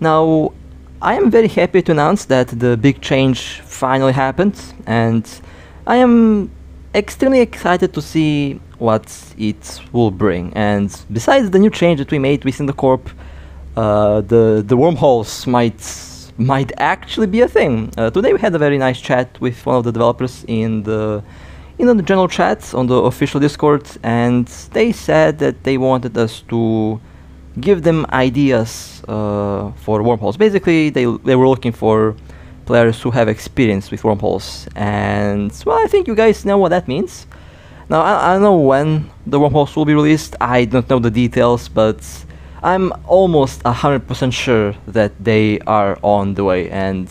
Now, I am very happy to announce that the big change finally happened, and I am extremely excited to see what it will bring. And besides the new change that we made within the corp, the wormholes might actually be a thing. Today we had a very nice chat with one of the developers in the general chat on the official Discord, and they said that they wanted us to give them ideas for wormholes. Basically, they were looking for players who have experience with wormholes, and well, I think you guys know what that means. Now, I don't know when the wormholes will be released. I don't know the details, but I'm almost 100% sure that they are on the way, and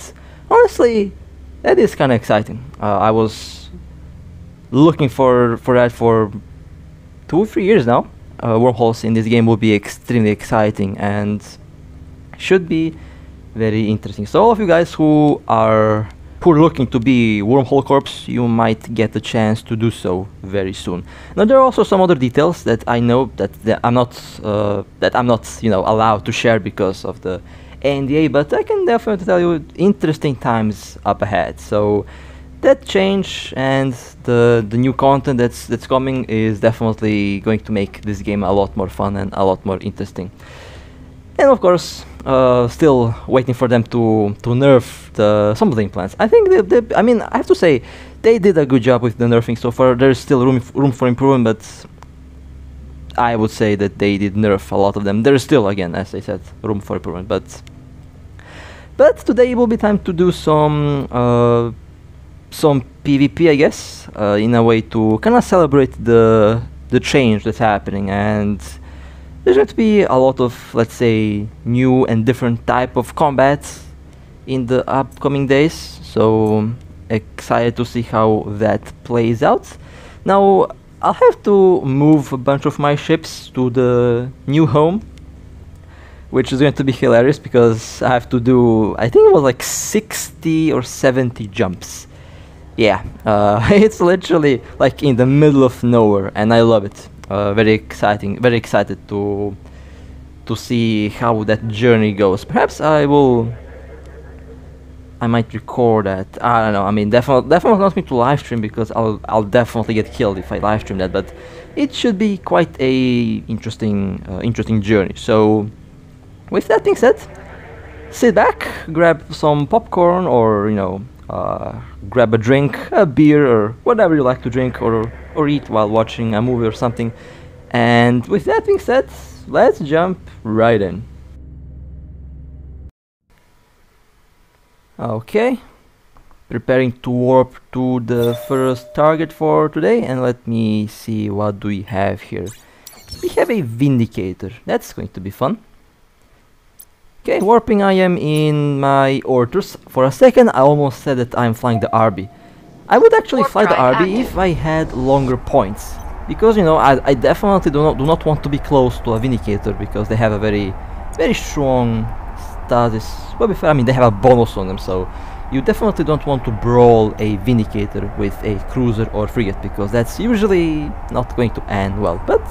honestly, that is kind of exciting. I was looking for that for 2 or 3 years now. Wormholes in this game will be extremely exciting and should be very interesting. So all of you guys who are looking to be wormhole corps, you might get a chance to do so very soon. Now, there are also some other details that I know that I'm not allowed to share because of the NDA, but I can definitely tell you interesting times up ahead. So that change and the new content that's coming is definitely going to make this game a lot more fun and a lot more interesting. And of course, still waiting for them to nerf some of the implants. I think I have to say, they did a good job with the nerfing so far. There's still room for improvement, but I would say that they did nerf a lot of them. There's still, again, as I said, room for improvement, but today will be time to do some PvP, I guess, in a way to kind of celebrate the change that's happening. And there's going to be a lot of, let's say, new and different type of combats in the upcoming days, so excited to see how that plays out. Now, I'll have to move a bunch of my ships to the new home, which is going to be hilarious because I have to do, I think it was like 60 or 70 jumps. Yeah, it's literally like in the middle of nowhere, and I love it. Very exciting, very excited to see how that journey goes. Perhaps I might record that. I don't know. I mean, definitely not me to live stream, because I'll definitely get killed if I live stream that, but it should be quite a interesting journey. So with that being said, sit back, grab some popcorn, or grab a drink, a beer, or whatever you like to drink or eat while watching a movie or something. And with that being said, let's jump right in. Okay, preparing to warp to the first target for today, and let me see what do we have here. We have a Vindicator. That's going to be fun. Okay, warping. I am in my Orthrus. For a second I almost said that I'm flying the RB. I would actually fly the RB if I had longer points, because I definitely do not want to be close to a Vindicator, because they have a very strong status. Well, I mean, they have a bonus on them, so you definitely don't want to brawl a Vindicator with a cruiser or frigate, because that's usually not going to end well. But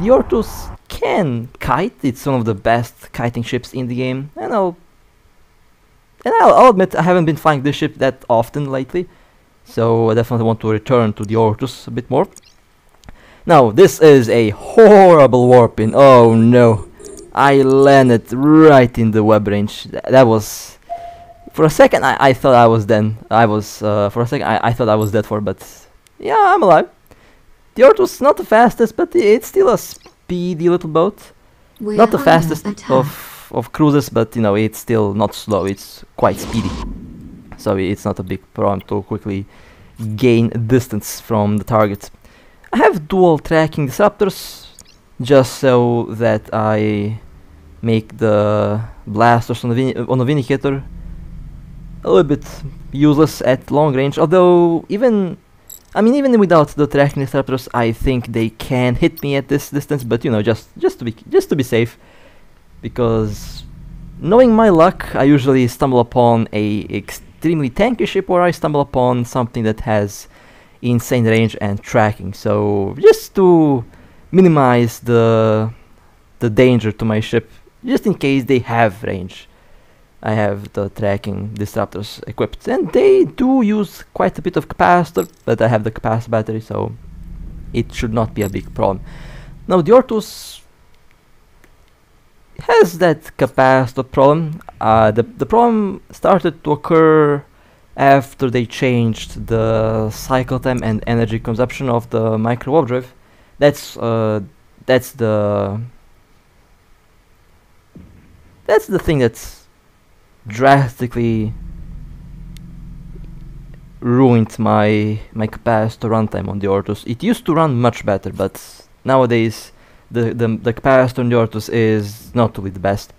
the Orthrus can kite. It's one of the best kiting ships in the game, and I'll admit I haven't been flying this ship that often lately, so I definitely want to return to the Orthrus a bit more. Now, this is a horrible warping. Oh no, I landed right in the web range. That was, for a second I thought I was done. I thought I was dead for, but yeah, I'm alive. The Orthrus is not the fastest, but it's still a speedy little boat. Not the fastest of cruisers, but it's still not slow. It's quite speedy, so it's not a big problem to quickly gain distance from the target. I have dual tracking disruptors, just so that I make the blasters on the Vindicator a little bit useless at long range. Although even without the tracking disruptors, I think they can hit me at this distance, but just to be safe, because knowing my luck, I usually stumble upon a extremely tanky ship, or I stumble upon something that has insane range and tracking. So just to minimize the danger to my ship, just in case they have range, I have the tracking disruptors equipped, and they do use quite a bit of capacitor, but I have the capacitor battery, so it should not be a big problem. Now the Orthrus has that capacitor problem. The problem started to occur after they changed the cycle time and energy consumption of the micro warp drive. That's the thing that's drastically ruined my capacitor runtime on the Orthrus. It used to run much better, but nowadays the capacitor on the Orthrus is not really the best.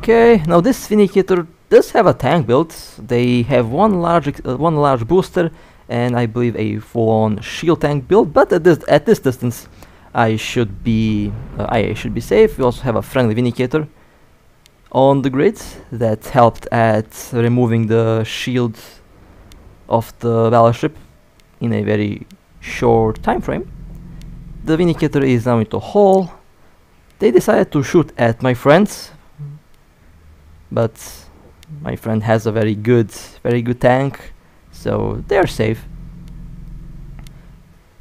Okay, now this Vindicator does have a tank build. They have one large booster and I believe a full-on shield tank build, but at this distance I should be safe. We also have a friendly Vindicator on the grid that helped at removing the shield of the battleship in a very short time frame. The Vindicator is now into hull. They decided to shoot at my friends, but my friend has a very good tank, so they are safe.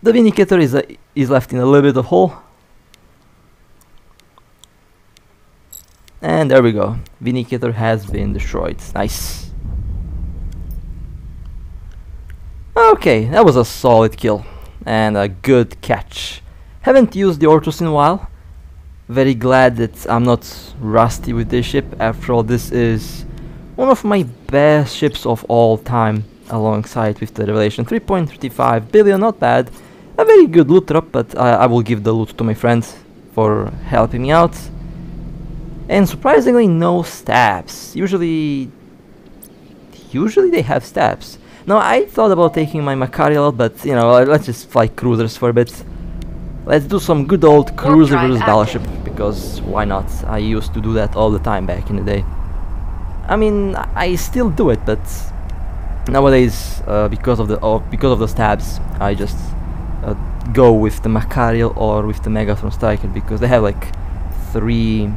The Vindicator is left in a little bit of hull. And there we go. Vindicator has been destroyed. Nice. Okay, that was a solid kill and a good catch. Haven't used the Orthrus in a while. Very glad that I'm not rusty with this ship. After all, this is one of my best ships of all time, alongside with the Revelation. 3.35 billion, not bad. A very good loot drop, but I will give the loot to my friends for helping me out. And surprisingly, no stabs. Usually they have stabs. Now I thought about taking my Macarial, but you know, let's just fly cruisers for a bit. Let's do some good old cruiser versus battleship, because why not? I used to do that all the time back in the day. I mean, I still do it, but nowadays, because of the stabs, I just go with the Macarial or with the Megatron Striker, because they have like three.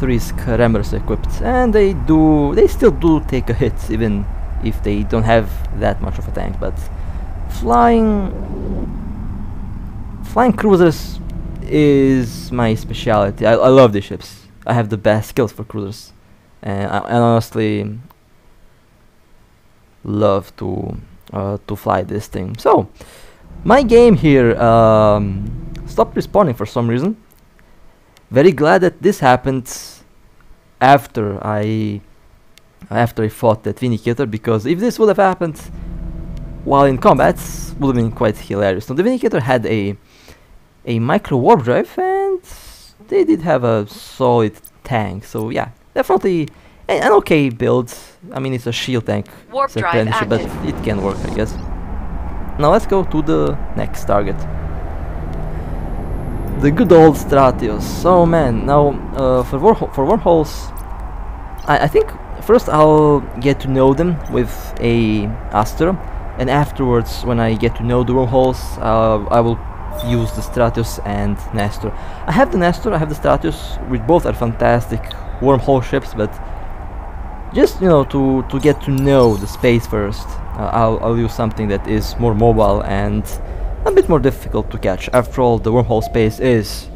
Three Scaramers equipped, and they still do take a hit even if they don't have that much of a tank, but flying cruisers is my speciality. I love these ships. I have the best skills for cruisers, and I honestly love to fly this thing. So my game here stopped respawning for some reason. Very glad that this happened after I fought that Vindicator, because if this would have happened while in combat, would have been quite hilarious. Now the Vindicator had a micro warp drive, and they did have a solid tank, so yeah, definitely an okay build. I mean, it's a shield tank, warp drive active, but it can work, I guess. Now let's go to the next target. The good old Stratios. Oh man, now for wormholes, I think first I'll get to know them with a Astero, and afterwards, when I get to know the wormholes, I will use the Stratios and Nestor. I have the Nestor, I have the Stratios, which both are fantastic wormhole ships, but just, you know, to get to know the space first, I'll use something that is more mobile and a bit more difficult to catch. After all, the wormhole space is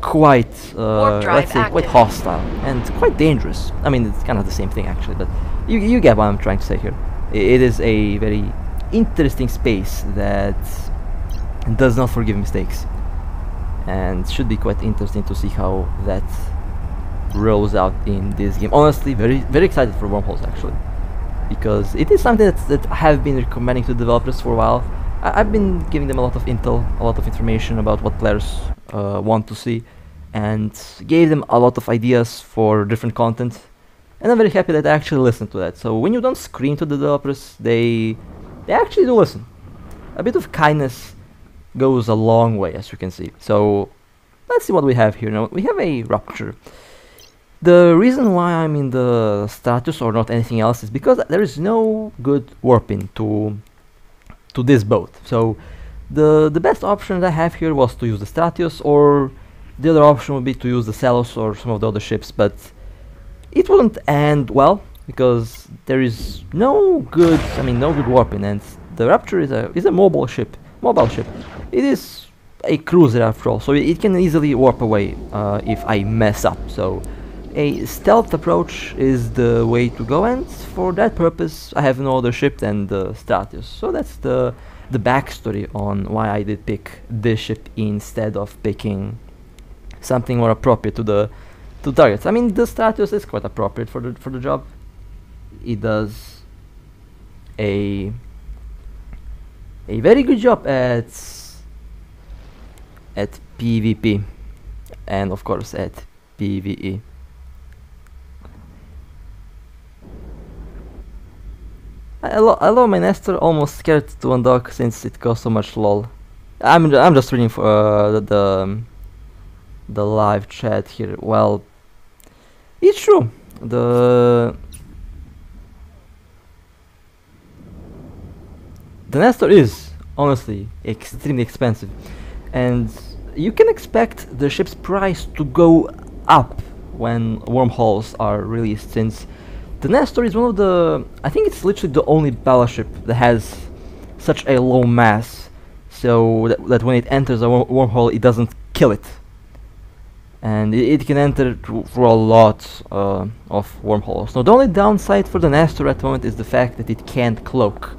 quite, let's say, quite hostile and quite dangerous. I mean, it's kind of the same thing actually, but you get what I'm trying to say here. It is a very interesting space that does not forgive mistakes, and should be quite interesting to see how that rolls out in this game. Honestly, very excited for wormholes actually, because it is something that I have been recommending to developers for a while. I've been giving them a lot of intel, a lot of information about what players want to see, and gave them a lot of ideas for different content, and I'm very happy that they actually listen to that. So when you don't scream to the developers, they actually do listen. A bit of kindness goes a long way, as you can see. So let's see what we have here now. We have a Rupture. The reason why I'm in the Stratios or not anything else is because there is no good warping to this boat. So The best option that I have here was to use the Stratios, or the other option would be to use the Celos or some of the other ships, but it wouldn't end well, because there is no good warping, and the Rupture is a mobile ship. It is a cruiser after all, so it can easily warp away if I mess up, so a stealth approach is the way to go, and for that purpose I have no other ship than the Stratios. So that's the backstory on why I did pick this ship instead of picking something more appropriate to the targets. I mean, the Stratios is quite appropriate for the job. It does a very good job at PvP and of course at PvE. I love my Nestor, almost scared to undock since it costs so much lol. I'm just reading for the live chat here. Well, it's true. The Nestor is honestly extremely expensive, and you can expect the ship's price to go up when wormholes are released, since the Nestor is one of the, I think it's literally the only battleship that has such a low mass, so that when it enters a wormhole it doesn't kill it. And it can enter through a lot of wormholes. Now the only downside for the Nestor at the moment is the fact that it can't cloak.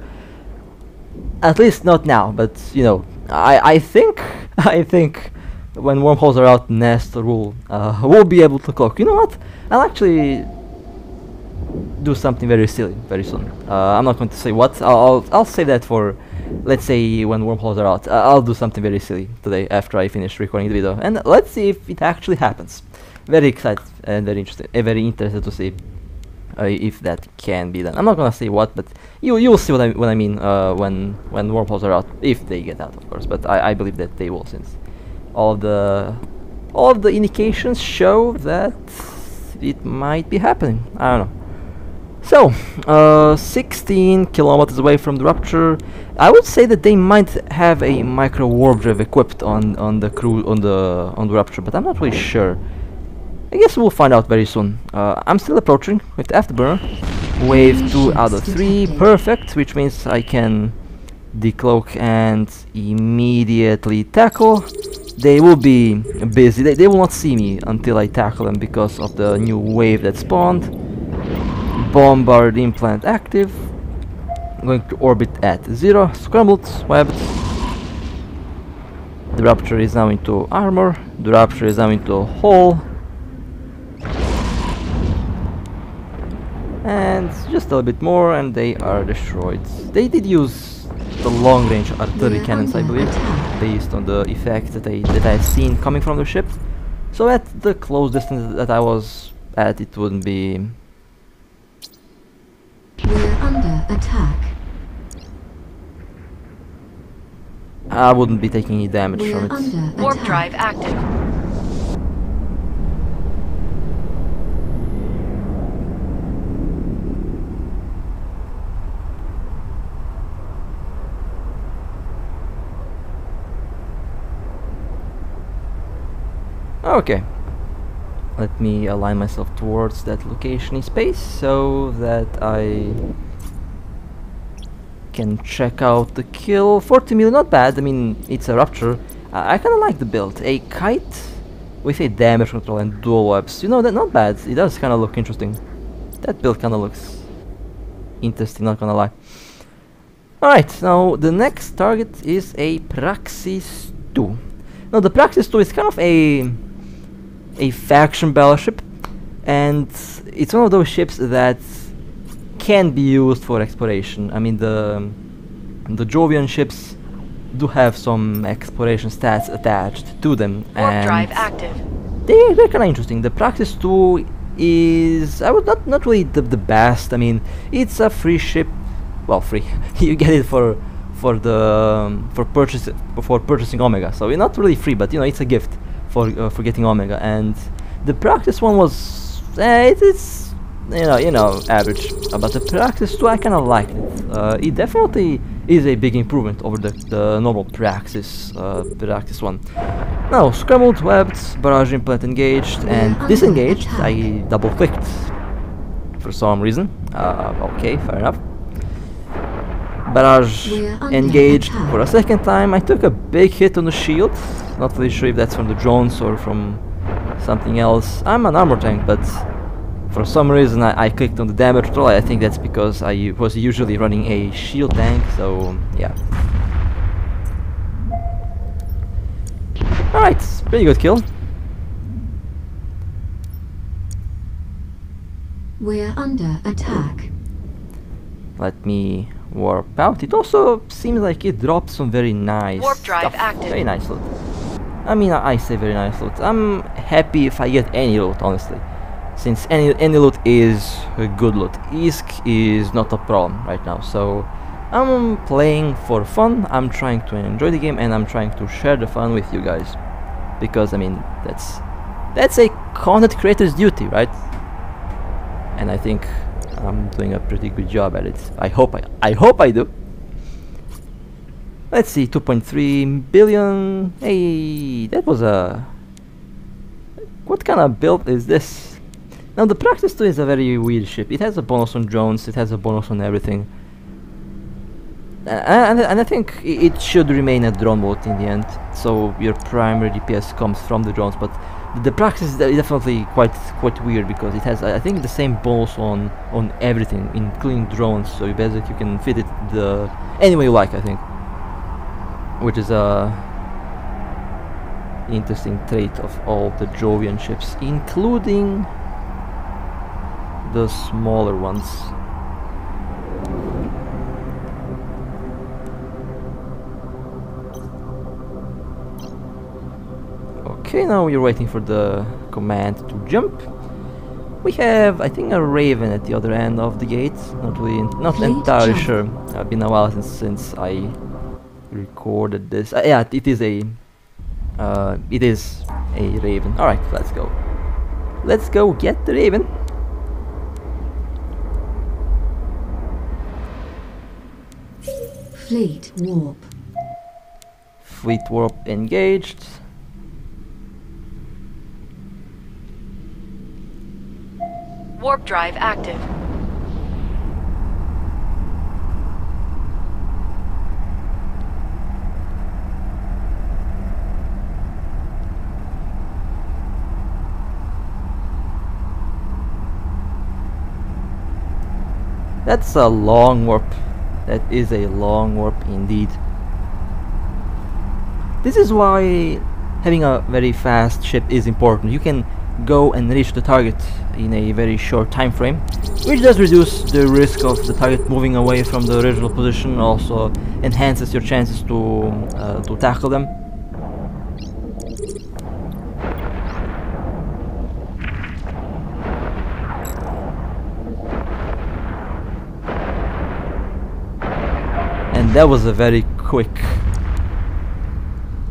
At least not now, but you know, I think when wormholes are out, Nestor will be able to cloak. You know what? I'll actually do something very silly very soon. I'm not going to say what. I'll save that for, let's say, when wormholes are out. I'll do something very silly today after I finish recording the video, and let's see if it actually happens. Very excited and very interested to see if that can be done. I'm not gonna say what, but you'll see what I mean when wormholes are out, if they get out, of course. But I believe that they will, since all of the indications show that it might be happening. I don't know. So, 16 kilometers away from the Rupture, I would say that they might have a micro warp drive equipped on the Rupture, but I'm not really sure. I guess we'll find out very soon. I'm still approaching with the afterburner. Wave 2 out of 3, perfect, which means I can decloak and immediately tackle. They will be busy, they will not see me until I tackle them because of the new wave that spawned. Bombard implant active. I'm going to orbit at 0. Scrambled, webbed. The Rupture is now into armor. The Rupture is now into hull. And just a little bit more, and they are destroyed. They did use the long-range artillery cannons, I believe, based on the effect that I've seen coming from the ship. So at the close distance that I was at, it wouldn't be. We're under attack. I wouldn't be taking any damage from it. Warp drive active. Okay. Let me align myself towards that location in space so that I can check out the kill. 40 million, not bad. I mean, it's a Rupture. I kind of like the build. A kite with a damage control and dual webs. You know, that not bad. It does kind of look interesting. That build kind of looks interesting, not gonna lie. Alright, now the next target is a Praxis 2. Now the Praxis 2 is kind of a faction battleship, and it's one of those ships that can be used for exploration. I mean, the Jovian ships do have some exploration stats attached to them. And drive active. They're kind of interesting. The Praxis 2 is, I would not really the best. I mean, it's a free ship. Well, free. You get it for purchasing Omega. So it's not really free, but you know, it's a gift. For getting Omega, and the Praxis one was it's you know, average. But the Praxis 2, I kind of like it. It definitely is a big improvement over the normal Praxis, Praxis 1. Now, scrambled, webbed, barrage implant engaged, and disengaged. I double clicked for some reason. Okay, fair enough. Barrage engaged for a second time. I took a big hit on the shield. Not really sure if that's from the drones or from something else. I'm an armor tank, but for some reason I clicked on the damage roll. I think that's because I was usually running a shield tank, so yeah. Alright, pretty good kill. We're under attack. Let me warp out. It also seems like it dropped some very nice warp drive active. Very nice loot. I mean, I say very nice loot. I'm happy if I get any loot, honestly, since any loot is a good loot. ISK is not a problem right now, so I'm playing for fun. I'm trying to enjoy the game, and I'm trying to share the fun with you guys, because I mean, that's a content creator's duty, right? And I think I'm doing a pretty good job at it. I hope I do. Let's see, 2.3 billion. Hey, that was a... What kind of build is this? Now, the Praxis 2 is a very weird ship. It has a bonus on drones, it has a bonus on everything. And I think it should remain a drone boat in the end. So your primary DPS comes from the drones, but the Praxis is definitely quite weird, because it has, I think, the same bonus on everything, including drones. So you basically can fit it the any way you like, I think, which is a interesting trait of all the Jovian ships, including the smaller ones. Okay, now we're waiting for the command to jump. We have, I think, a Raven at the other end of the gate. Not really, not entirely sure. It's been a while since I recorded this. Yeah, it is a Raven. All right, let's go. Let's go get the Raven. Fleet warp. Fleet warp engaged. Warp drive active. That's a long warp. That is a long warp indeed. This is why having a very fast ship is important. You can go and reach the target in a very short time frame, which does reduce the risk of the target moving away from the original position. Also enhances your chances to tackle them. And that was a very quick...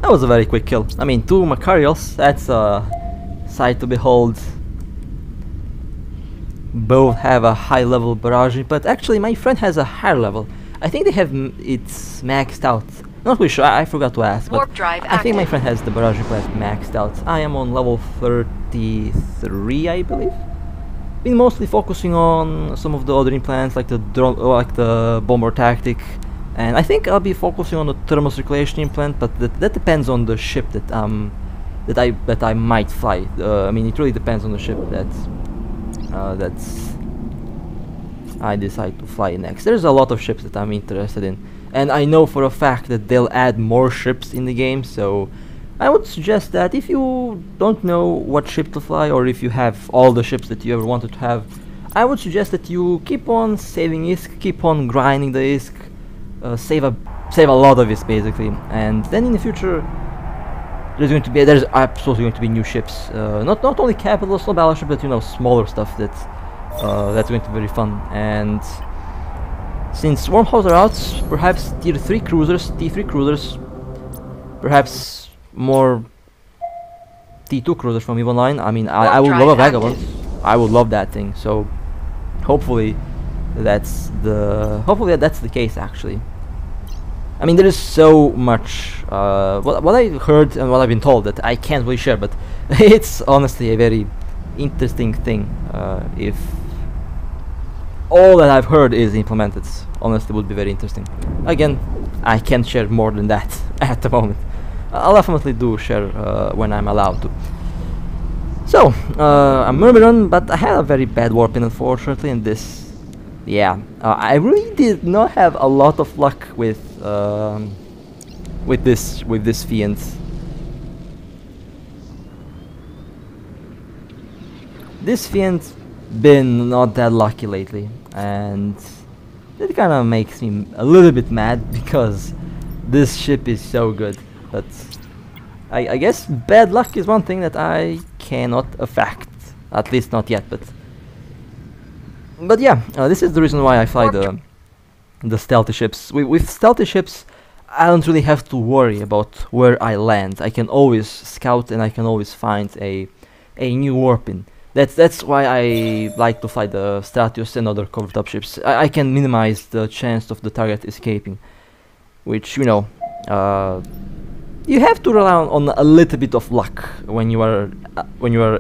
That was a very quick kill. I mean, 2 Macarials, that's a sight to behold. Both have a high level barrage, but actually my friend has a higher level. I think they have it's maxed out. Not really sure, I forgot to ask, but I think my friend has the barrage implant maxed out. I am on level 33, I believe. Been mostly focusing on some of the other implants, like the drone, like the bomber tactic, and I think I'll be focusing on the thermal circulation implant, but that depends on the ship that I might fly. I mean, it really depends on the ship that's I decide to fly next. There's a lot of ships that I'm interested in, and I know for a fact that they'll add more ships in the game, so I would suggest that if you don't know what ship to fly, or if you have all the ships that you ever wanted to have, I would suggest that you keep on saving ISK, keep on grinding the ISK, save a lot of ISK basically, and then in the future there's absolutely going to be new ships. Not only capital, small battleship, but you know, smaller stuff that's going to be very fun. And since wormholes are out, perhaps T3 cruisers, perhaps more T2 cruisers from EVE Online. I mean, I would love a Vagabond. I would love that thing. So Hopefully that's the case. Actually, I mean, there is so much what I heard and what I've been told that I can't really share, but it's honestly a very interesting thing if all that I've heard is implemented. Honestly, would be very interesting. Again, I can't share more than that at the moment. I'll definitely do share when I'm allowed to. So, I'm Myrmidon, but I had a very bad war pin, unfortunately, in this. Yeah, I really did not have a lot of luck with this fiend. This fiend's been not that lucky lately, and it kind of makes me a little bit mad because this ship is so good. But I guess bad luck is one thing that I cannot affect, at least not yet. But yeah, this is the reason why I fly the stealthy ships. With stealthy ships, I don't really have to worry about where I land. I can always scout and I can always find a new warping. That's why I like to fly the Stratios and other covered up ships. I can minimize the chance of the target escaping, which, you know, you have to rely on a little bit of luck when you are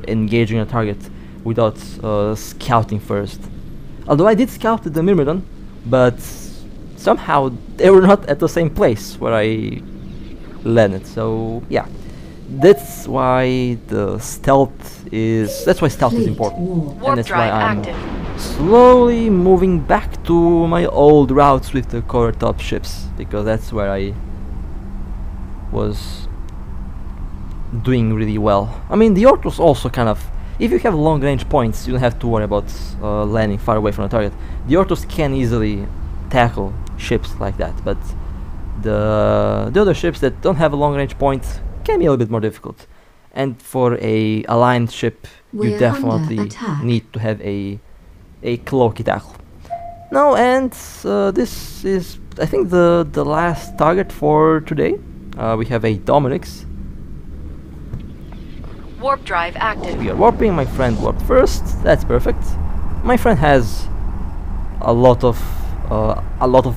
engaging a target without scouting first. Although I did scout the Myrmidon, but somehow they were not at the same place where I landed. So yeah, that's why the stealth is. That's why stealth is important, and that's why I'm slowly moving back to my old routes with the covered top ships, because that's where I was doing really well. I mean, the Orthrus also kind of, if you have long range points, you don't have to worry about landing far away from the target. The Orthrus can easily tackle ships like that, but the other ships that don't have a long range point can be a little bit more difficult. And for a aligned ship, you definitely need to have a cloaky tackle. Now, and this is, I think, the last target for today. We have a Dominix. Warp drive active. We are warping. My friend warped first. That's perfect. My friend has a lot of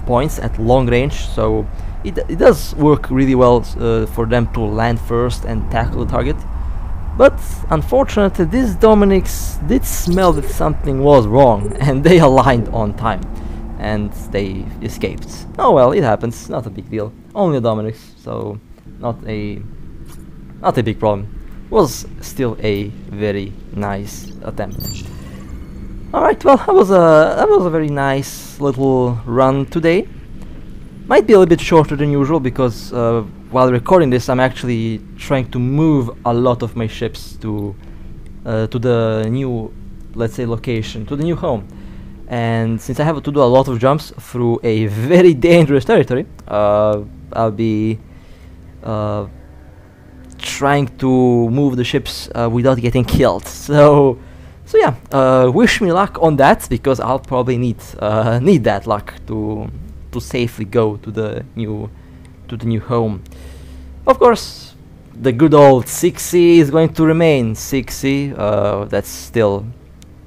points at long range, so it does work really well for them to land first and tackle the target. But unfortunately, this Dominix did smell that something was wrong, and they aligned on time, and they escaped. Oh well, it happens. Not a big deal. Only a Dominix, so not a big problem. Was still a very nice attempt. All right, well, that was a very nice little run today. Might be a little bit shorter than usual because while recording this, I'm actually trying to move a lot of my ships to the new, let's say, location, to the new home. And since I have to do a lot of jumps through a very dangerous territory, I'll be trying to move the ships without getting killed. So yeah, wish me luck on that, because I'll probably need that luck to safely go to the new home. Of course, the good old 6C is going to remain 6C. That's still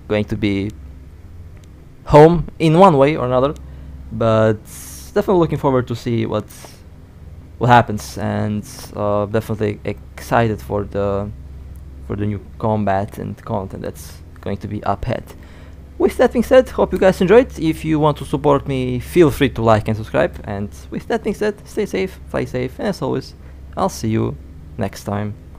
going to be home in one way or another, but definitely looking forward to see what happens, and definitely excited for the new combat and content that's going to be up ahead. With that being said, hope you guys enjoyed. If you want to support me, feel free to like and subscribe, and with that being said, stay safe, fly safe, and as always, I'll see you next time.